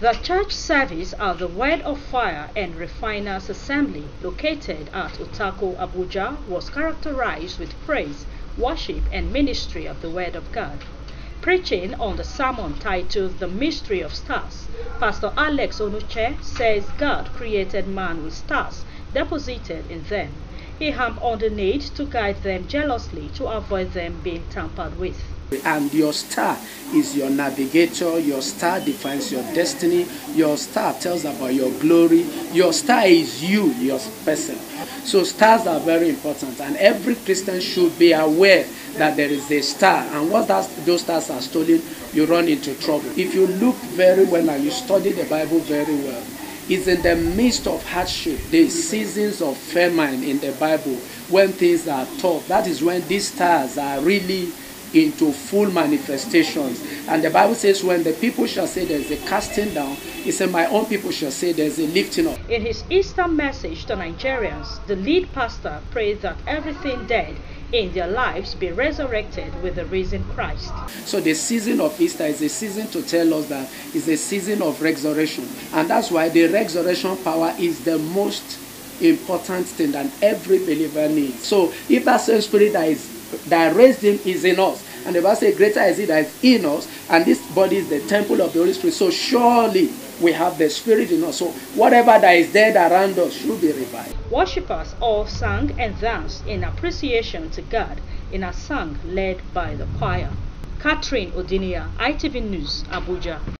The church service at the Word of Fire and Refiners Assembly located at Utako Abuja was characterized with praise, worship and ministry of the Word of God. Preaching on the sermon titled The Mystery of Stars, Pastor Alex Onuche says God created man with stars deposited in them. He hammered the need to guide them jealously to avoid them being tampered with. And your star is your navigator. Your star defines your destiny. Your star tells about your glory. Your star is you, your person. So stars are very important, and every Christian should be aware that there is a star, and once those stars are stolen, you run into trouble. If you look very well and you study the Bible very well, it's in the midst of hardship, the seasons of famine in the Bible, when things are tough, that is when these stars are really into full manifestations. And the Bible says, when the people shall say there's a casting down, he said, my own people shall say there's a lifting up. In his Easter message to Nigerians, the lead pastor prayed that everything dead in their lives be resurrected with the risen Christ. So the season of Easter is a season to tell us that it's a season of resurrection. And that's why the resurrection power is the most important thing that every believer needs. So if that same spirit that raised him is in us, and the Bible says greater is he that is in us, and this body is the temple of the Holy Spirit, so surely we have the Spirit in us, so whatever that is dead around us should be revived. Worshippers all sang and danced in appreciation to God in a song led by the choir. Catherine Odinia, ITV News, Abuja.